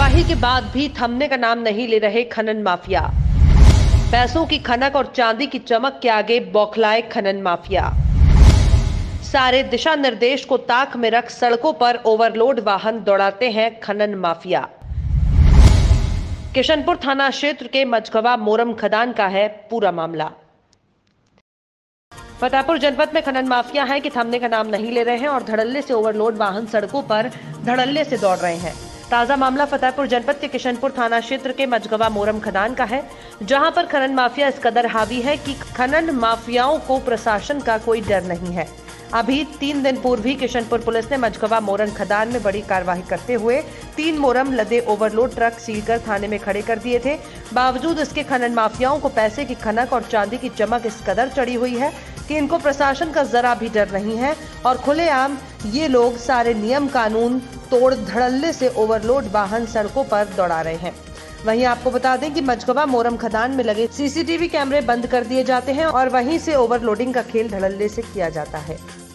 कार्रवाई के बाद भी थमने का नाम नहीं ले रहे खनन माफिया। पैसों की खनक और चांदी की चमक के आगे बौखलाए खनन माफिया। सारे दिशा निर्देश को ताक में रख सड़कों पर ओवरलोड वाहन दौड़ाते हैं खनन माफिया। किशनपुर थाना क्षेत्र के मझगवा मोरम खदान का है पूरा मामला। फतेहपुर जनपद में खनन माफिया है कि थमने का नाम नहीं ले रहे हैं और धड़ल्ले से ओवरलोड वाहन सड़कों पर धड़ल्ले से दौड़ रहे हैं। ताजा मामला फतेहपुर जनपद के किशनपुर थाना क्षेत्र के मझगवा मोरम खदान का है, जहां पर खनन माफिया इस कदर हावी है कि खनन माफियाओं को प्रशासन का कोई डर नहीं है। अभी 3 दिन पूर्व ही किशनपुर पुलिस ने मझगवा मोरम खदान में बड़ी कार्रवाई करते हुए 3 मोरम लदे ओवरलोड ट्रक सील कर थाने में खड़े कर दिए थे। बावजूद इसके खनन माफियाओं को पैसे की खनक और चांदी की चमक इस कदर चढ़ी हुई है कि इनको प्रशासन का जरा भी डर नहीं है और खुलेआम ये लोग सारे नियम कानून तोड़ धड़ल्ले से ओवरलोड वाहन सड़कों पर दौड़ा रहे हैं। वहीं आपको बता दें कि मझगवा मोरम खदान में लगे सीसीटीवी कैमरे बंद कर दिए जाते हैं और वहीं से ओवरलोडिंग का खेल धड़ल्ले से किया जाता है।